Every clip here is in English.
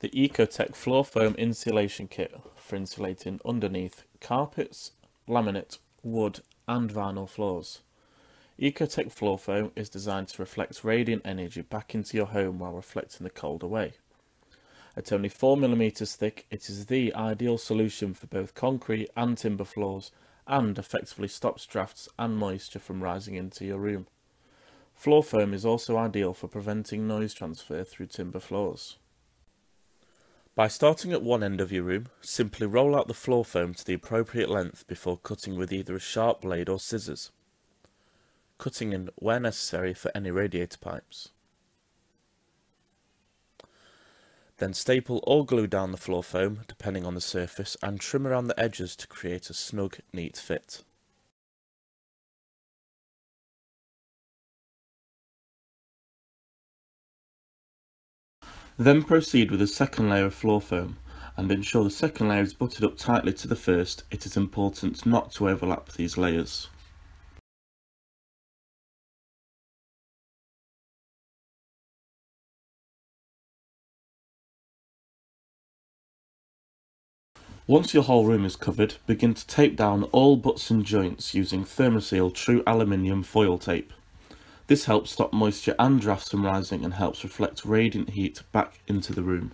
the EcoTec Floor Foam Insulation Kit for insulating underneath carpets, laminate, wood and vinyl floors. EcoTec Floor Foam is designed to reflect radiant energy back into your home while reflecting the cold away. At only 4mm thick, it is the ideal solution for both concrete and timber floors and effectively stops drafts and moisture from rising into your room. Floor foam is also ideal for preventing noise transfer through timber floors. By starting at one end of your room, simply roll out the floor foam to the appropriate length before cutting with either a sharp blade or scissors, cutting in where necessary for any radiator pipes. Then staple or glue down the floor foam depending on the surface and trim around the edges to create a snug, neat fit. Then proceed with the second layer of floor foam and ensure the second layer is butted up tightly to the first. It is important not to overlap these layers. Once your whole room is covered, begin to tape down all butts and joints using Thermoseal True Aluminium Foil Tape. This helps stop moisture and drafts from rising and helps reflect radiant heat back into the room.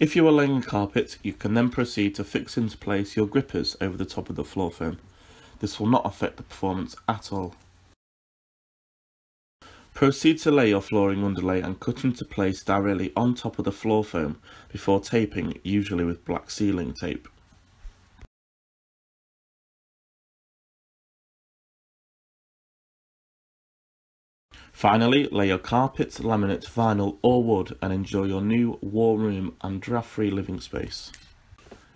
If you are laying carpet, you can then proceed to fix into place your grippers over the top of the floor foam. This will not affect the performance at all. Proceed to lay your flooring underlay and cut into place directly on top of the floor foam before taping, usually with black sealing tape. Finally, lay your carpet, laminate, vinyl or wood and enjoy your new warm room and draft-free living space.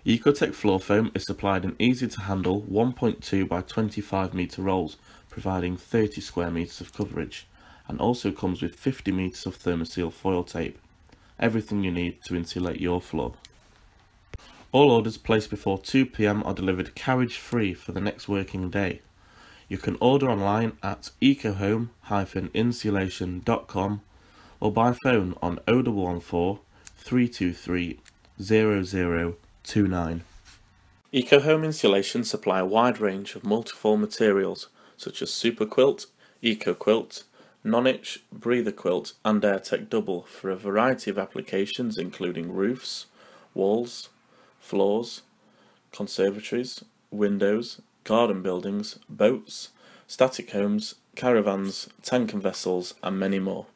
EcoTec Floor Foam is supplied in easy to handle 1.2 by 25 metre rolls, providing 30 square metres of coverage, and also comes with 50 metres of Thermoseal foil tape. Everything you need to insulate your floor. All orders placed before 2 PM are delivered carriage-free for the next working day. You can order online at ecohome-insulation.com or by phone on 0114 323 0029. Ecohome Insulation supply a wide range of multifold materials such as Super Quilt, Eco Quilt, Nonitch, Breather Quilt and AirTech Double for a variety of applications including roofs, walls, floors, conservatories, windows, garden buildings, boats, static homes, caravans, tank and vessels and many more.